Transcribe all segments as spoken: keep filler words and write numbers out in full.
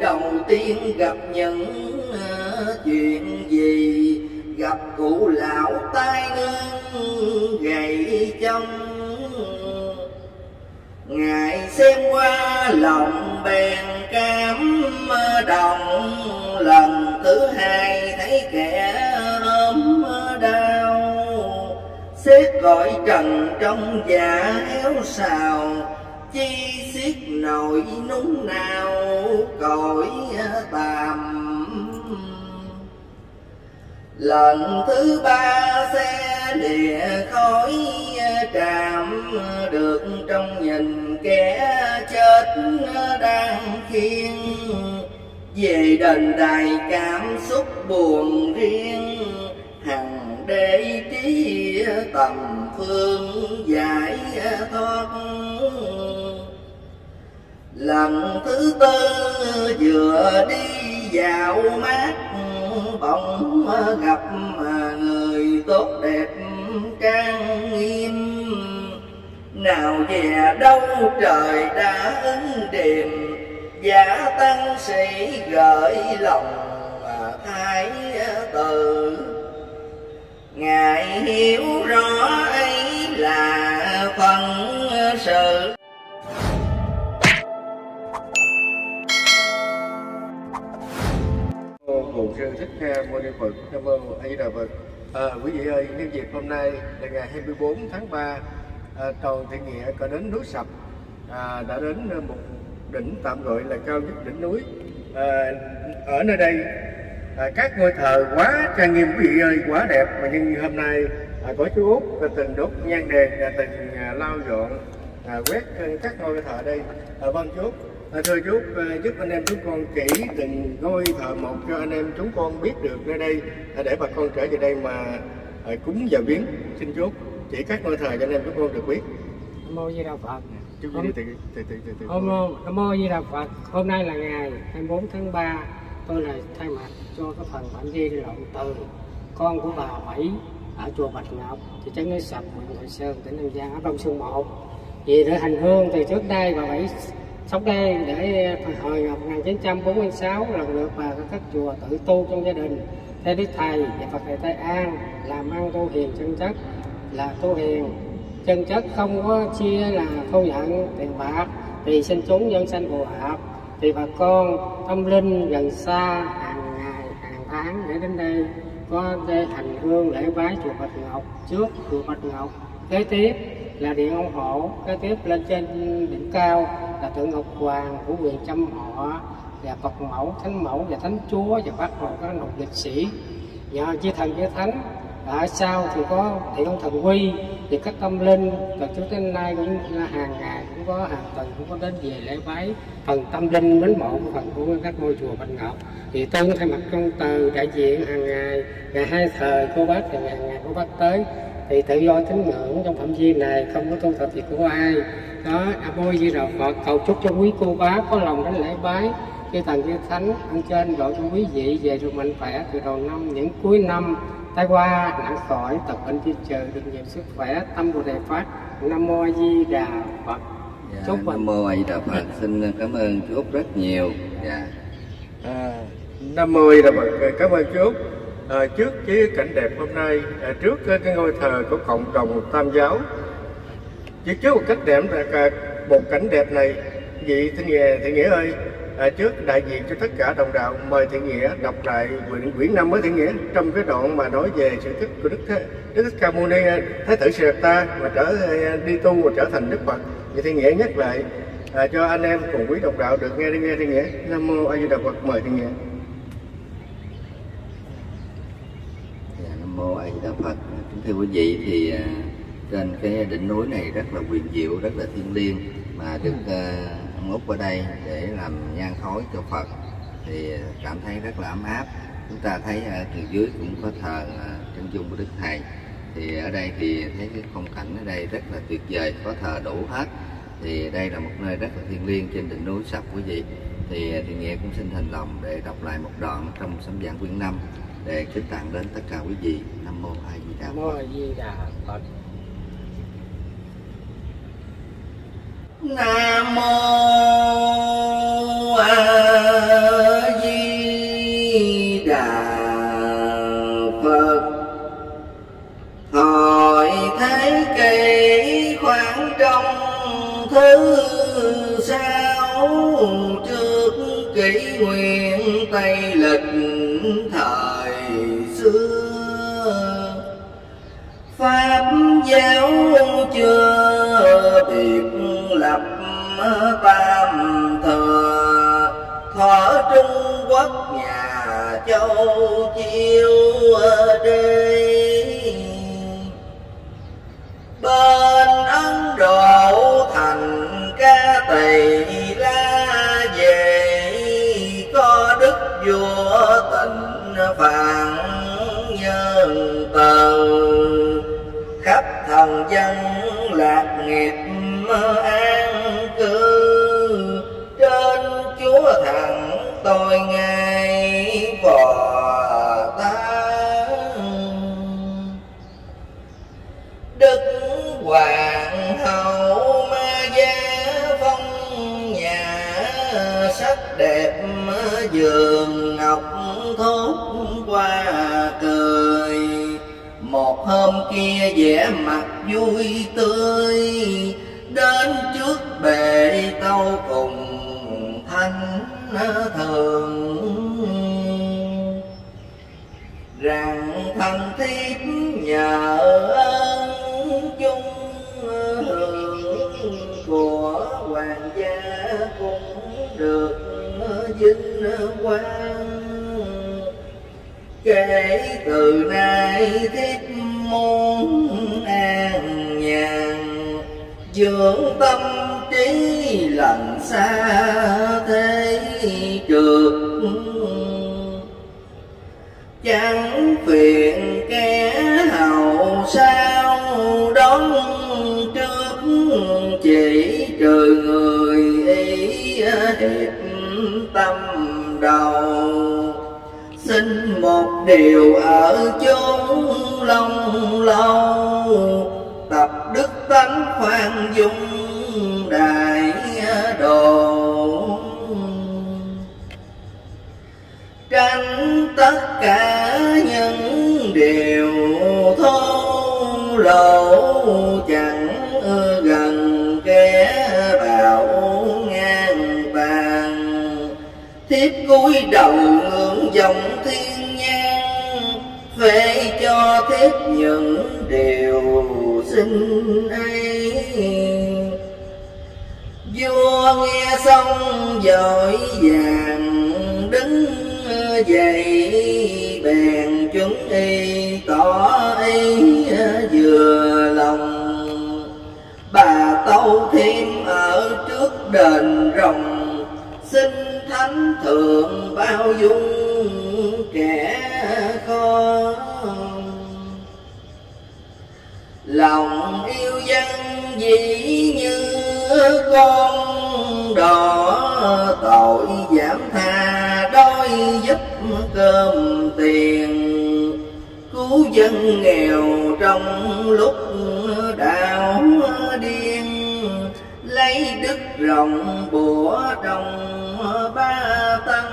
đầu tiên gặp những chuyện gì, gặp cụ lão tai nương gậy trong. Ngài xem qua lòng bèn cảm động, lần thứ hai thấy kẻ ốm đau. Xét gọi trần trong dạ héo xào, chi xiết nỗi núng nào cõi tàm. Lần thứ ba xe địa khói trạm, được trong nhìn kẻ chết đang khiêng. Về đền đài cảm xúc buồn riêng, hằng để trí tầm phương giải thoát. Lần thứ tư vừa đi dạo mát, bỗng gặp người tốt đẹp trang nghiêm. Nào về đâu trời đã ứng đềm, giả tăng sĩ gợi lòng thái tử. Ngài hiểu rõ ấy là phần sự. Bổn sư Thích Ca Mâu Ni Phật. Cảm ơn A Di Đà Phật. À, quý vị ơi, nhân dịp hôm nay là ngày hai mươi bốn tháng ba, à, cầu Thị Nghĩa có đến núi Sập, à, đã đến một đỉnh tạm gọi là cao nhất đỉnh núi. À, ở nơi đây à, các ngôi thờ quá trang nghiêm quý vị ơi, quá đẹp. Mà nhưng hôm nay à, có chú Út và từng đốt nhang đèn, và từng à, lau dọn à, quét các ngôi thờ đây. À, vâng chú Út. À, thưa chú, giúp anh em chúng con kỹ từng ngôi thờ một cho anh em chúng con biết được nơi đây, để bà con trở về đây mà cúng và viếng. Xin chú chỉ các ngôi thờ cho anh em chúng con được biết. Nam mô Di Đà Phật. Chú đi từ từ từ từ. Nam mô Di Đà Phật. Hôm nay là ngày hai mươi bốn tháng ba, tôi là thay mặt cho cái phần bản di lộn từ con của bà Bảy ở chùa Bạch Ngọc, thị trấn Núi Sập, huyện Thoại Sơn, tỉnh An Giang, ở Đông Sơn một. Vì để hành hương thì trước đây bà Bảy sống đây để hồi một nghìn chín trăm bốn mươi sáu, lần lượt vào các chùa tự tu trong gia đình theo đức thầy và Phật thầy Tây An, làm ăn tu hiền chân chất, là tu hiền chân chất không có chia là thu nhận tiền bạc, thì sinh chúng dân sanh phù hợp, thì bà con tâm linh gần xa hàng ngày hàng tháng để đến đây có đây hành hương lễ bái chùa Bạch Ngọc, trước chùa Bạch Ngọc, kế tiếp là điện ông Hổ, kế tiếp lên trên đỉnh cao là tượng Ngọc Hoàng của quyền Chăm Họ, và Phật Mẫu, Thánh Mẫu và Thánh Chúa và bác hồn các nục liệt sĩ. Nhờ chư thần chư thánh ở sau thì có điện ông Thần Quy, thì các tâm linh từ trước đến nay cũng là hàng ngày cũng có, hàng tuần cũng có đến về lễ bái phần tâm linh mến mộ của phần của các ngôi chùa Bạch Ngọc. Thì tôi thay mặt trong từ đại diện hàng ngày ngày hai thời cô bác và ngày ngày cô bác tới thì tự do tín ngưỡng trong phạm vi này, không có tu tập gì của ai đó. Nam mô Di Đà Phật. Cầu chúc cho quý cô bác có lòng đến lễ bái chư thần chư thánh ăn trên, gọi cho quý vị về được mạnh khỏe từ đầu năm những cuối năm, tai qua nạn khỏi, tật bệnh tiêu trừ, được nhiều sức khỏe, tâm bồ đề phát. Nam mô Di Đà Phật. Dạ, chúc Nam mô Di Đà Phật. Xin cảm ơn chú Út rất nhiều. Dạ. à, Nam mô Di Đà Phật. Cảm ơn chú Út. À, trước cái cảnh đẹp hôm nay, à, trước cái ngôi thờ của cộng đồng Tam giáo, chứ trước một cách đẹp là một cảnh đẹp này, vị Thị Nghĩa, Thị Nghĩa ơi, à, trước đại diện cho tất cả đồng đạo mời Thị Nghĩa đọc lại quyển quyển năm mới Thị Nghĩa, trong cái đoạn mà nói về sự tích của Đức Đức Thích Ca Mâu Ni Thái tử Siddhartha mà trở đi tu và trở thành Đức Phật. Vị Thị Nghĩa nhắc lại à, cho anh em cùng quý đồng đạo được nghe đi nghe Thị Nghĩa. Nam mô A Di Đà Phật. Mời Thị Nghĩa. Nam mô A Di Đà Phật. Thưa quý vị, thì trên cái đỉnh núi này rất là quyền diệu, rất là thiêng liêng, mà được ông Út ở đây để làm nhang khói cho Phật thì cảm thấy rất là ấm áp. Chúng ta thấy ở từ dưới cũng có thờ chân dung của Đức Thầy, thì ở đây thì thấy cái phong cảnh ở đây rất là tuyệt vời, có thờ đủ hết. Thì đây là một nơi rất là thiêng liêng trên đỉnh núi Sập quý vị. Thì Thị Nghĩa cũng xin thành lòng để đọc lại một đoạn trong sấm giảng quyển năm để kính tặng đến tất cả quý vị. Nam mô A Di Đà Phật. Nam mô A Di Đà Phật. Nam mô A thứ sao trước kỷ nguyên Tây lịch thời xưa. Pháp giáo chưa biệt lập tam thừa, thỏa Trung Quốc nhà Châu chiêu đi. Bên Ấn Độ thành Ca Tỳ La về, có đức vua Tịnh Phạn nhân từ, khắp thần dân lạc nghiệp an cư. Trên Chúa thẳng tôi ngay phò tán. Đức Hoàng hậu Ma Gia phong nhà, sắc đẹp giường ngọc thốt qua cười. Một hôm kia vẻ mặt vui tươi, đến trước bệ tâu cùng thanh thường. Rằng thân thiết nhờ ơn chung hưởng, của hoàng gia cũng được vinh quang. Kể từ nay thiết môn an nhàn, dưỡng tâm trí lạnh xa thế trượt. Chẳng phiền kẻ hậu sao đón trước, chỉ trừ người ý hiệp tâm đầu. Xin một điều ở chốn lòng lâu, tập đức tánh khoan dung đại độ. Tránh tất cả những điều thô lỗ, chẳng gần kẻ bạo ngang tàn. Tiếp cúi đầu ngưỡng dòng thiên nhang, về cho thiết những điều xin ấy. Vua nghe xong vội vàng đứng dậy, bèn chuẩn y tỏ ý vừa lòng. Bà tâu thêm ở trước đền rồng, xin thánh thượng bao dung kẻ khó. Lòng yêu dân dĩ như con đò, tội giảm tha đôi giúp cơm tiền. Cứu dân nghèo trong lúc đảo điên, lấy đức rộng bủa trong ba tăng.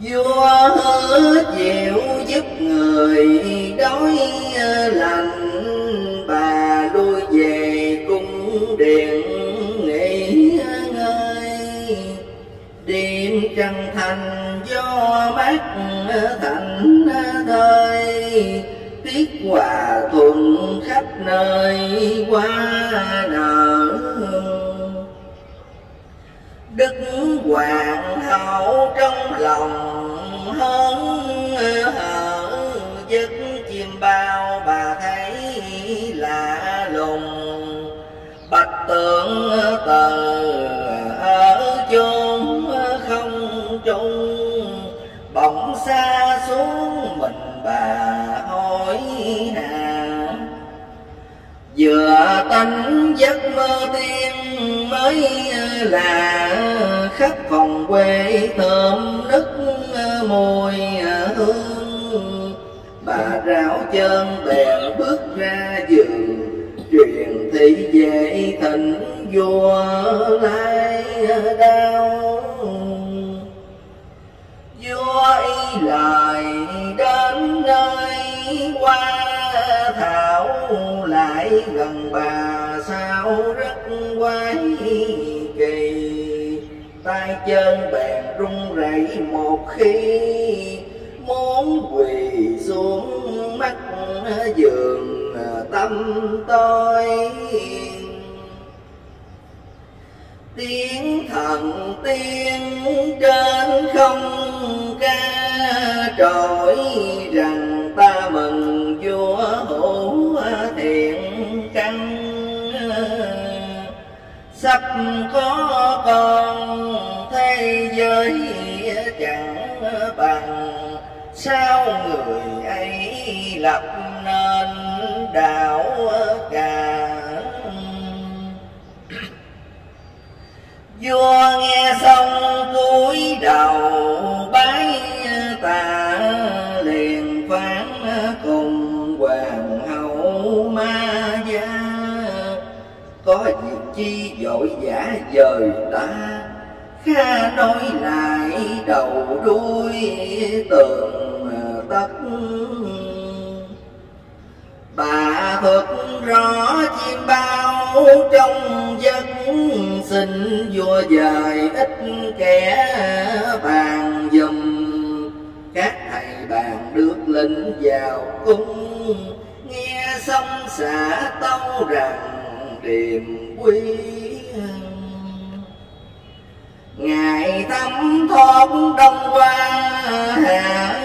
Vua hứa chịu giúp người đói lành, bà lui về cung điện nghỉ ngơi. Đêm trăng thành gió mát thảnh thơi, tiết hòa thuận khắp nơi qua nở. Đức Hoàng hậu trong lòng hớn hở, giấc chim bao bà thấy lạ lùng. Bạch tượng tờ ở chốn không trung, bỗng xa xuống mình bà hỏi hà. Vừa tánh giấc mơ tiên mới là, khắp phòng quê thơm nức mùi hương. Bà ráo chân bèn bước ra giường, truyền thị về thịnh vua lai đao. Vua y lời đến nơi qua thảo, lại gần bà đau rất quái kỳ, tay chân bèn rung rẩy một khi, muốn quỳ xuống mắt giường tâm tôi. Tiếng thần tiên trên không ca trỗi rằng ta mừng vua hữu thiện căn, sắp có con thế giới chẳng bằng, sao người ấy lập nên đạo cả. Vua nghe xong cúi đầu bái tạ, liền phán cùng hoàng hậu Ma Gia: có việc chi vội vã dời ta, kha nói lại đầu đuôi tường tất. Bà thật rõ chim bao trong giấc, xin vua dời ít kẻ bàn dùm. Các thầy bàn được lệnh vào cung, nghe xong xả tâu rằng điềm quý. Ngài thấm thoát đông qua hạ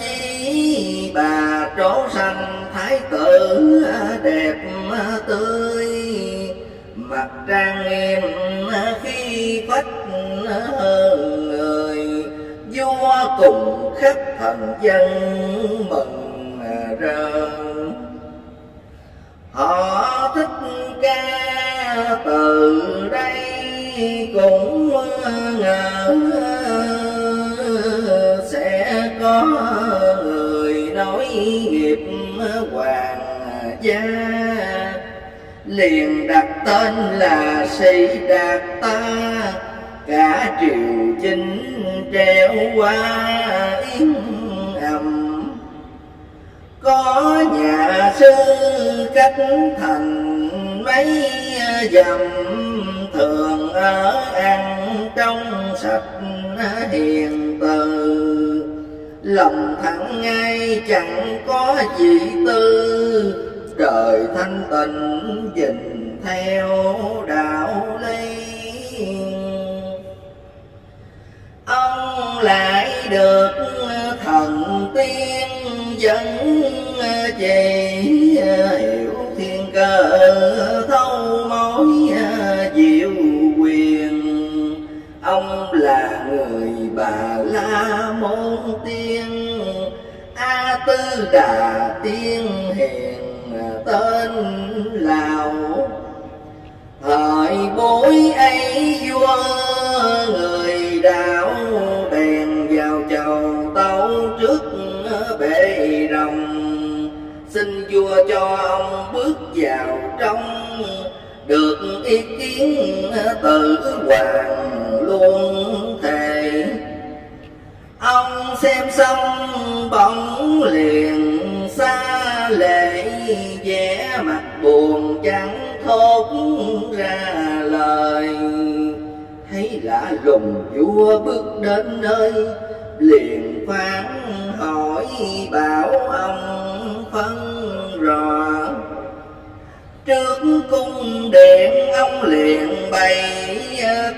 chi, bà trổ sanh thái tử đẹp tươi, mặt trang nghiêm khi quách hơn người. Vua cùng khắp thần dân mừng rỡ, họ Thích Ca từ đây cũng ngờ sẽ có người nói nghiệp hoàng gia, liền đặt tên là Sĩ Đạt Ta. Cả triều chính treo qua yên ầm, có nhà sư cách thành mấy dặm, thường ở ăn trong sạch hiền từ, lòng thẳng ngay chẳng có gì tư, trời thanh tịnh dình theo đạo lý. Ông lại được thần tiên dẫn về, hiểu thiên cơ thâu mối diệu quyền. Ông là người Bà La Môn tiên, A Tư Đà tiên hiền tên Lào. Thời buổi ấy vua người đạo, bèn vào chầu tấu trước bệ rồng, xin vua cho ông bước vào trong, được ý kiến từ hoàng luôn thề. Ông xem xong bỗng liền xa lệ, vẽ mặt buồn chẳng thốt ra lời. Thấy lạ lùng vua bước đến nơi, liền phán hỏi bảo ông phân rõ. Trước cung điện ông liền bày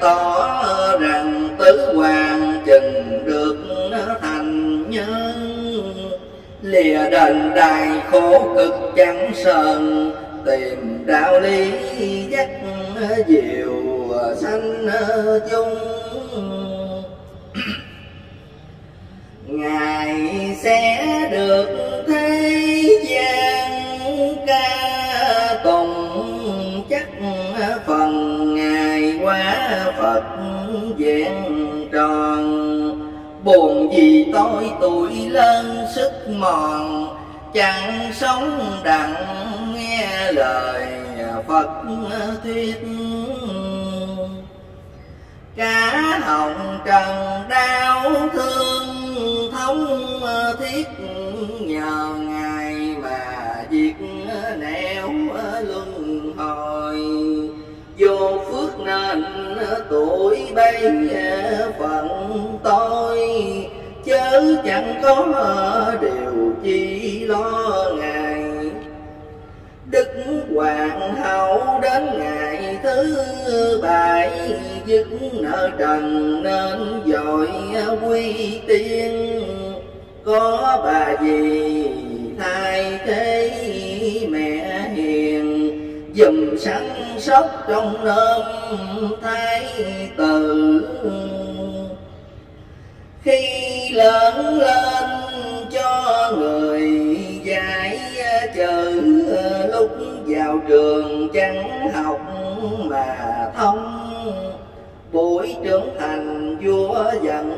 tỏ rằng tứ hoàng chừng được thành nhân, lìa đền đài khổ cực chẳng sờn, tìm đạo lý dắt diệu sanh chung. Ngài sẽ được thế gian ca tùng, chắc phần Ngài quá Phật vẹn tròn. Buồn vì tôi tuổi lớn sức mòn, chẳng sống đặng nghe lời Phật thuyết. Cả hồng trần đau thương thống thiết, nhờ Ngài mà diệt nẻo luân hồi. tuổi bây phận tôi, chớ chẳng có điều chi lo ngại. Đức Hoàng Hậu đến ngày thứ bảy, dứt nợ trần nên dội quy tiên. Có bà dì thay thế mẹ hiền, dùm săn sóc trong ôm thái tử. Khi lớn lên cho người dạy chữ, lúc vào trường chẳng học mà thông. Buổi trưởng thành vua dẫn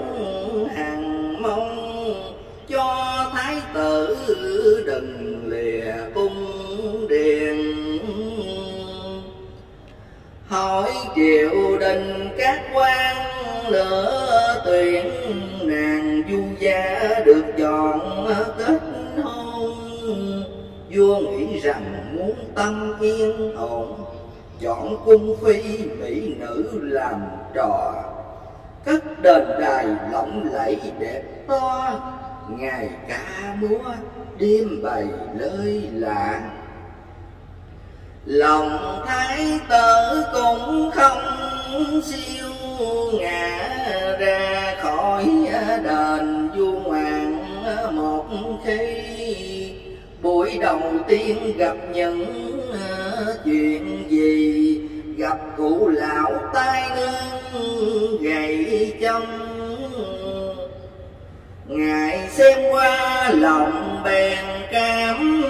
hàng mong, cho thái tử đừng lìa cung điền. Hỏi triều đình các quan lựa tuyển, nàng Du Gia được chọn kết hôn. Vua nghĩ rằng muốn tâm yên ổn, chọn cung phi mỹ nữ làm trò. Cất đền đài lộng lẫy đẹp to, ngày ca múa đêm bày lơi lạ. Lòng thái tử cũng không siêu, ngã ra khỏi đền du ngoạn một khi. Buổi đầu tiên gặp những chuyện gì, gặp cụ lão tai nương gầy trong. Ngài xem qua lòng bèn cảm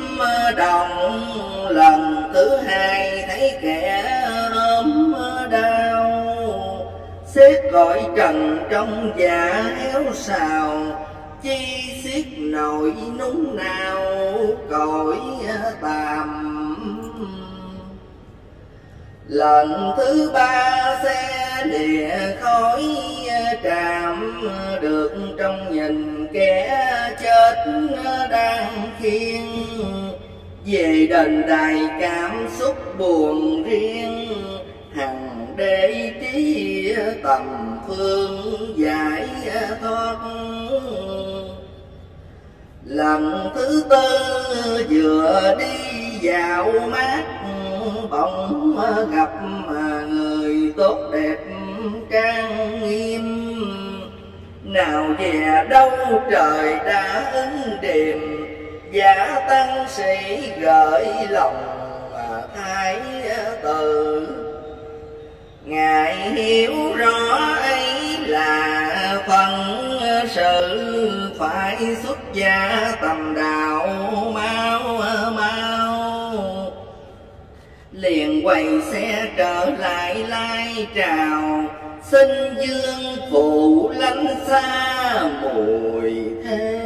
động, lần thứ hai thấy kẻ ốm đau. Xếp gọi trần trong dạ héo xào, chi xiết nỗi núng nào cõi tàm. Lần thứ ba xe lìa khói trạm, được trong nhìn kẻ chết đang khiêng. Về đền đài cảm xúc buồn riêng, hằng để trí tầm phương giải thoát. Lần thứ tư vừa đi dạo mát, bỗng gặp người tốt đẹp trang nghiêm. Nào dè đâu trời đã ứng điềm, giả tăng sĩ gợi lòng thái tử. Ngài hiểu rõ ấy là phần sự, phải xuất gia tầm đạo mau mau. Liền quay xe trở lại Lai Trào, xin dương phụ lánh xa mùi thế.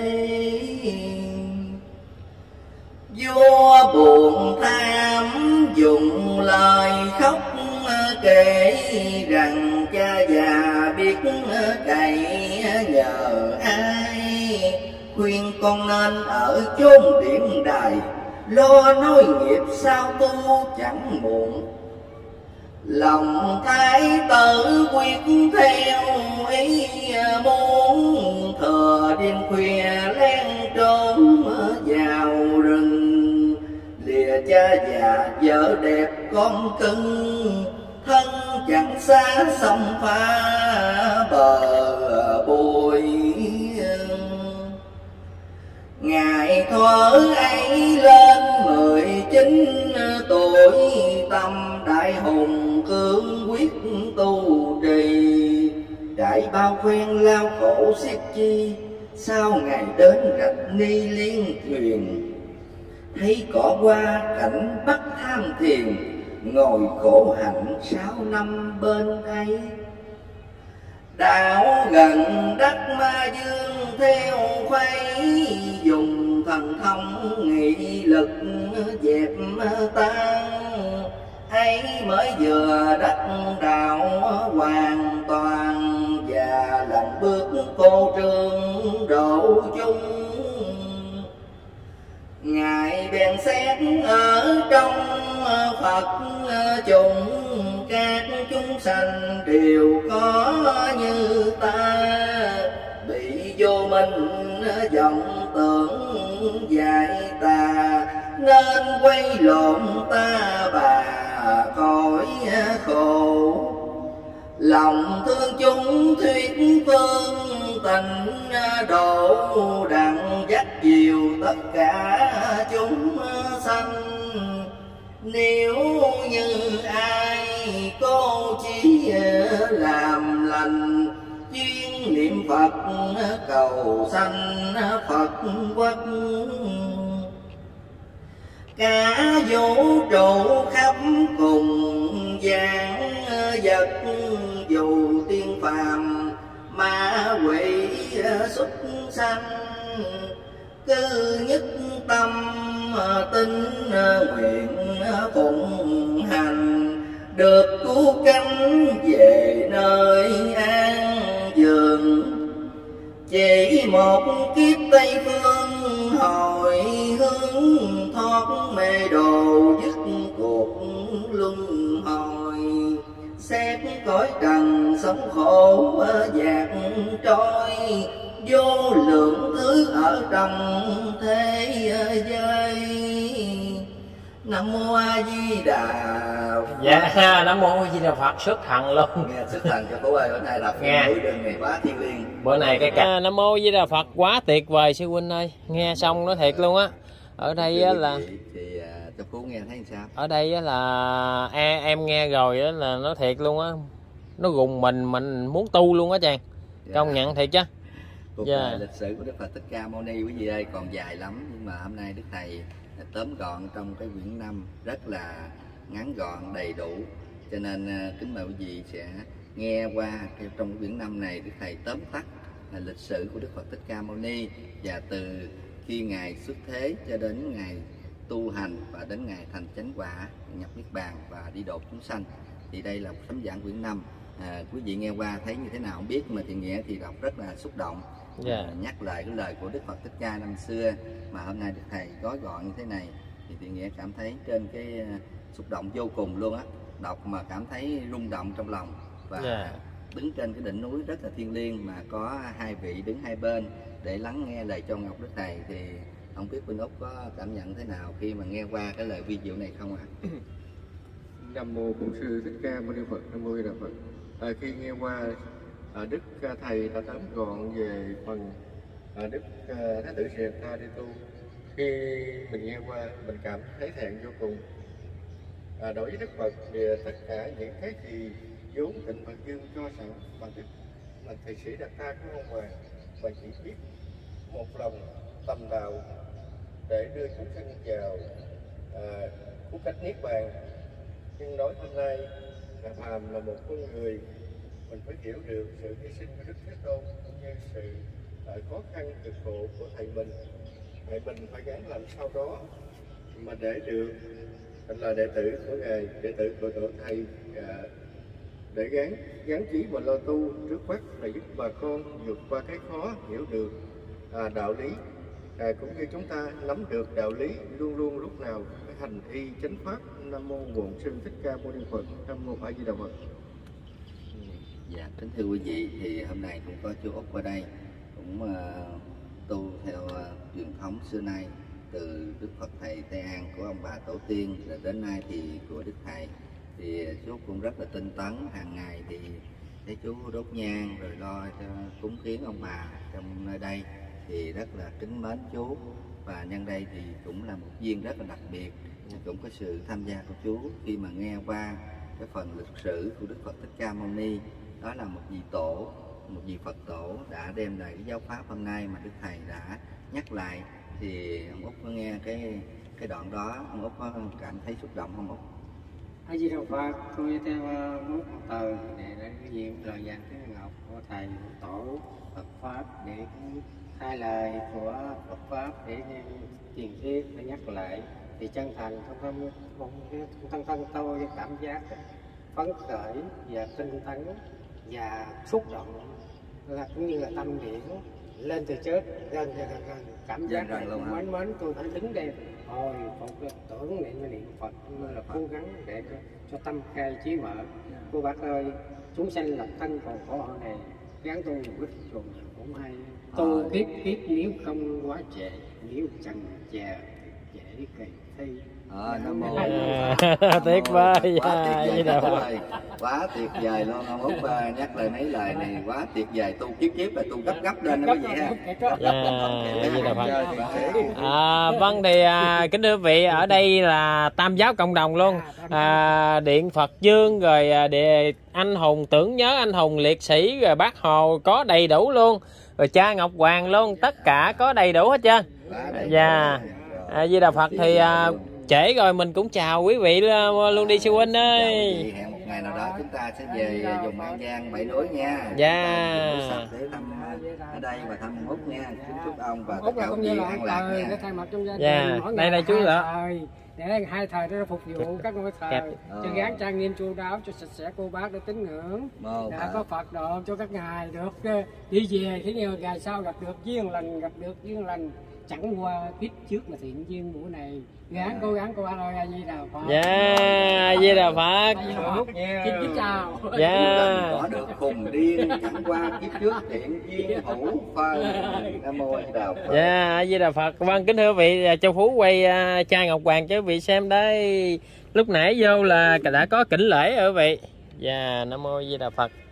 Vua buồn tham dùng lời khóc, kể rằng cha già biết cậy nhờ ai. Khuyên con nên ở chốn điện đài, lo nói nghiệp sao tu chẳng muộn. Lòng thái tử quyết theo ý muốn, thừa đêm khuya len trốn vào rừng. Lìa cha già vợ đẹp con cưng, thân chẳng xa sông pha bờ bồi. Ngài thuở ấy lên mười chín tuổi, tâm đại hùng cương quyết tu trì. Đại bao quen lao khổ xếp chi, sau ngày đến Rạch Ni liên thuyền. Thấy cỏ qua cảnh bắt tham thiền, ngồi khổ hạnh sáu năm bên ấy. Đảo gần đất ma dương theo khuấy, dùng thần thông nghị lực dẹp tan. Ấy mới vừa đắc đạo hoàn toàn, và làm bước cô trường độ chung. Ngài bèn xét ở trong Phật chủng các chúng chúng sanh đều có như ta, bị vô minh vọng tưởng dại tà, nên quay lộn ta bà cõi khổ. Lòng thương chúng thuyết phương tình độ, đặng dắt dìu tất cả chúng sanh. Nếu như ai cô chỉ làm lành, chuyên niệm Phật cầu sanh Phật quốc, cả vũ trụ khắp cùng vạn vật, dù tiên phàm ma quỷ xuất sanh, cứ nhất tâm tin nguyện phụng hành, được cứu cánh về nơi an giường. Chỉ một kiếp Tây phương hồi hướng, thoát mê đồ dứt cuộc luân hồi. Xét cõi trần sống khổ dạt trôi, vô lượng thứ ở trong thế giới. Nam Mô A Di Đà. Dạ ha, Nam Mô A Di Đà Phật. Xuất thần luôn. Nghe xuất thần cho cô ơi, bữa nay là nghe đường này quá thiên liêng. Bữa này cái cặp Nam Mô A Di Đà Phật quá tuyệt vời sư huynh ơi. Nghe xong nó thiệt luôn á. Ở đây á là thì cho cô nghe thấy sao? Ở đây á là em em nghe rồi á là nó thiệt luôn á. Nó gùng mình mình muốn tu luôn á chàng. Công nhận thiệt chứ. Cuộc đời lịch sử của Đức Phật Thích Ca Mâu Ni quý vị ơi còn dài lắm, nhưng mà hôm nay Đức Thầy tóm gọn trong cái quyển năm rất là ngắn gọn đầy đủ, cho nên kính mời quý vị sẽ nghe qua trong quyển năm này Đức Thầy tóm tắt là lịch sử của Đức Phật Thích Ca Mâu Ni, và từ khi Ngài xuất thế cho đến Ngài tu hành và đến Ngài thành chánh quả, nhập Niết Bàn và đi độ chúng sanh. Thì đây là một tấm giảng quyển năm. À, quý vị nghe qua thấy như thế nào không biết, mà thì nghĩa thì đọc rất là xúc động. Yeah. À, nhắc lại cái lời của Đức Phật Thích Ca năm xưa mà hôm nay được Thầy gói gọn như thế này thì thì nghĩa cảm thấy trên cái xúc động vô cùng luôn á, đọc mà cảm thấy rung động trong lòng. Và yeah. đứng trên cái đỉnh núi rất là thiêng liêng mà có hai vị đứng hai bên để lắng nghe lời cho ngọc Đức Thầy, thì không biết bên Úc có cảm nhận thế nào khi mà nghe qua cái lời vi diệu này không ạ? À? Nam Mô Bổn Sư Thích Ca Mâu Ni Phật. Nam Mô A Di Đà Phật. À, khi nghe qua à, Đức à, Thầy đã tóm gọn về phần à, Đức à, Thái tử Sĩ Đạt Đa đi tu. Khi mình nghe qua mình cảm thấy thẹn vô cùng. À, đối với Đức Phật thì tất cả những cái gì vốn Tịnh Phật Dương cho sẵn mà Đức mà Thầy Sĩ Đạt Đa của ông Hoàng và chỉ biết một lòng tầm đạo để đưa chúng sinh vào à, khu cách Niết Bàn. Nhưng nói hôm nay là phàm là một con người, mình phải hiểu được sự hy sinh của Đức Thế Tôn cũng như sự uh, khó khăn cực khổ của thầy mình. Thầy mình phải gắng làm sau đó mà để được là đệ tử của Ngài, đệ tử của tổ thầy, uh, để gắng gắng chí và lo tu trước mắt là giúp bà con vượt qua cái khó, hiểu được uh, đạo lý, uh, cũng như chúng ta nắm được đạo lý luôn luôn lúc nào hành thi chánh pháp. Nam Mô Bổn Sư Thích Ca Mâu Ni Phật. Nam Mô A Di Đà Phật. Dạ, kính thưa quý vị, thì hôm nay cũng có chú Úc qua đây cũng uh, tu theo uh, truyền thống xưa nay từ Đức Phật Thầy Tây An của ông bà tổ tiên rồi đến nay thì của Đức Thầy, thì chú Úc cũng rất là tinh tấn, hàng ngày thì thấy chú đốt nhang rồi lo cúng kiến ông bà trong nơi đây thì rất là kính mến chú. Và nhân đây thì cũng là một duyên rất là đặc biệt, cũng có sự tham gia của chú khi mà nghe qua cái phần lịch sử của Đức Phật Thích Ca Mâu Ni. Đó là một vị tổ, một vị Phật tổ đã đem lại cái giáo pháp hôm nay mà Đức Thầy đã nhắc lại. Thì ông Úc có nghe cái cái đoạn đó, ông Úc có cảm thấy xúc động không Úc? Thầy Di Đà Phật, tôi theo một từ để đến cái gì lời dành cái ngọc của thầy tổ Phật pháp để hai lời của Phật pháp để truyền thuyết để nhắc lại. Thì chân thành trong tâm thân thân tôi cảm giác phấn khởi và tinh tấn và xúc động, là cũng như là tâm điểm lên từ chết, gần gần gần cảm giác này mến mến tôi phải đứng đây hồi Phật tưởng niệm niệm Phật là cố gắng để cho tâm khai trí mở. Cô bác ơi, chúng sanh lập thân còn khổ họ này, gán tu một ít rồi cũng hay. Tu kiếp kiếp nếu không quá trễ, nếu chẳng chè dễ kỳ thi. Ờ, Nam Mô. Tuyệt vời, quá tuyệt vời, quá tuyệt vời luôn. Ông Út nhắc lại mấy lời này, quá tuyệt vời. Tu kiếp kiếp là tu gấp gấp lên đó quý vị ha. À, vâng thì à, kính thưa quý vị, ở đây là tam giáo cộng đồng luôn, à, điện Phật Dương rồi à, địa anh hùng tưởng nhớ anh hùng liệt sĩ rồi Bác Hồ có đầy đủ luôn, rồi cha Ngọc Hoàng luôn, tất cả có đầy đủ hết trơn. Và à, Di Đà Phật thì à, trễ rồi mình cũng chào quý vị luôn đi sư huynh ơi. Hẹn một ngày nào đó chúng ta sẽ về vùng An Giang Bảy Núi nha. Dạ. Để thăm ở đây và thăm Út nha. Kính chúc ông và tất cả quý vị an lạc nha. Dạ. Đây là chú ạ. Để hai thời đó phục vụ các ngôi thờ, cho gán trang nghiêm chu đáo, cho sạch sẽ cô bác để tín ngưỡng, đã có Phật độ cho các ngài được đi về thế nhiều ngày sau gặp được duyên lành, gặp được duyên lành. Chẳng qua biết trước là thiện duyên buổi này gán cố gắng cô anh ơi. A Di Đà Phật. Dạ, Di Đà Phật. Xin chào. Dạ. Có được cùng điên chẳng qua biết trước thiện duyên hữu phật. Nam Mô A Di Đà Phật. Dạ, Di Đà Phật. Vâng, kính thưa quý vị, Châu Phú quay cha Ngọc Hoàng cho quý vị xem đấy. Lúc nãy vô là đã có kính lễ ở vị. Dạ, Nam Mô A Di Đà Phật.